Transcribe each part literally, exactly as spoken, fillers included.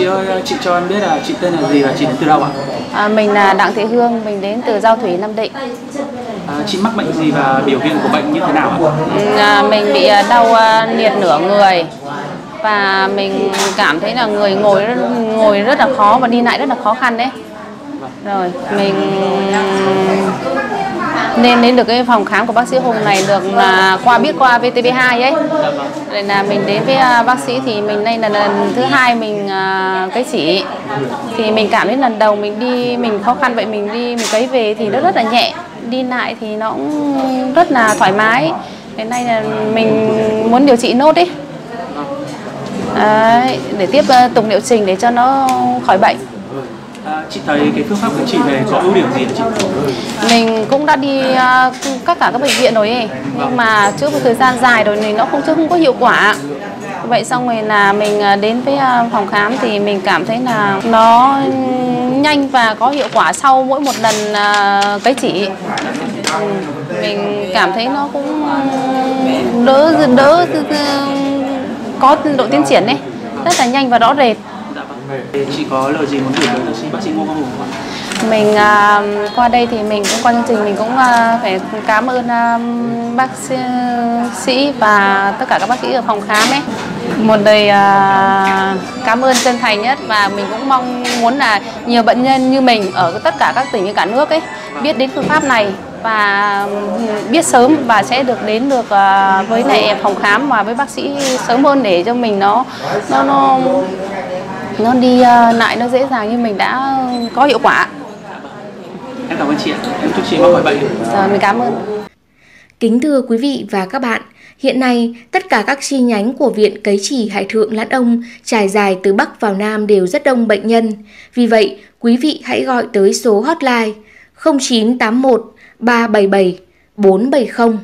chị ơi, chị cho em biết là chị tên là gì và chị đến từ đâu ạ? À, mình là Đặng Thị Hương, mình đến từ Giao Thủy, Nam Định. À, chị mắc bệnh gì và biểu hiện của bệnh như thế nào ạ? À, mình bị đau liệt nửa người và mình cảm thấy là người ngồi ngồi rất là khó và đi lại rất là khó khăn đấy. Rồi mình nên đến được cái phòng khám của bác sĩ hôm này được là qua biết qua V T V hai ấy. Nên là mình đến với bác sĩ thì mình đây là lần thứ hai mình cấy chỉ. Thì mình cảm thấy lần đầu mình đi mình khó khăn vậy mình đi mình cấy về thì nó rất là nhẹ, đi lại thì nó cũng rất là thoải mái. Đến nay là mình muốn điều trị nốt ấy. Đấy, để tiếp tục liệu trình để cho nó khỏi bệnh. À, chị thấy cái phương pháp của chị này có ưu điểm gì hả chị? Mình cũng đã đi uh, các cả các bệnh viện rồi ấy, nhưng mà trước một thời gian dài rồi thì nó không chứ không có hiệu quả. Vậy xong rồi là mình đến với phòng khám thì mình cảm thấy là nó nhanh và có hiệu quả sau mỗi một lần uh, cấy chỉ. Ừ, mình cảm thấy nó cũng đỡ đỡ, đỡ có độ tiến triển đấy, rất là nhanh và rõ rệt. Chị có lời gì muốn gửi tới bác sĩ bác sĩ Ngô Quang Hùng không ạ? Mình à, qua đây thì mình cũng qua chương trình mình cũng à, phải cảm ơn à, bác sĩ và tất cả các bác sĩ ở phòng khám ấy. Một lời à, cảm ơn chân thành nhất, và mình cũng mong muốn là nhiều bệnh nhân như mình ở tất cả các tỉnh như cả nước ấy biết đến phương pháp này và biết sớm và sẽ được đến được à, với lại phòng khám và với bác sĩ sớm hơn để cho mình nó nó, nó nó đi uh, lại nó dễ dàng như mình đã có hiệu quả. Em cảm ơn chị ạ. Em chúc chị mong khỏi bệnh. Rồi, mình cảm ơn. Kính thưa quý vị và các bạn, hiện nay tất cả các chi nhánh của Viện Cấy Chỉ Hải Thượng Lãn Ông trải dài từ Bắc vào Nam đều rất đông bệnh nhân. Vì vậy, quý vị hãy gọi tới số hotline không chín tám một ba bảy bảy bốn bảy không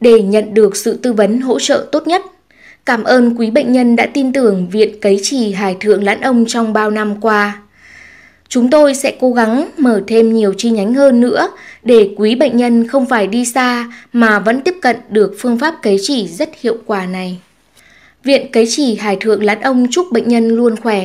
để nhận được sự tư vấn hỗ trợ tốt nhất. Cảm ơn quý bệnh nhân đã tin tưởng Viện Cấy Chỉ Hải Thượng Lãn Ông trong bao năm qua. Chúng tôi sẽ cố gắng mở thêm nhiều chi nhánh hơn nữa để quý bệnh nhân không phải đi xa mà vẫn tiếp cận được phương pháp cấy chỉ rất hiệu quả này. Viện Cấy Chỉ Hải Thượng Lãn Ông chúc bệnh nhân luôn khỏe.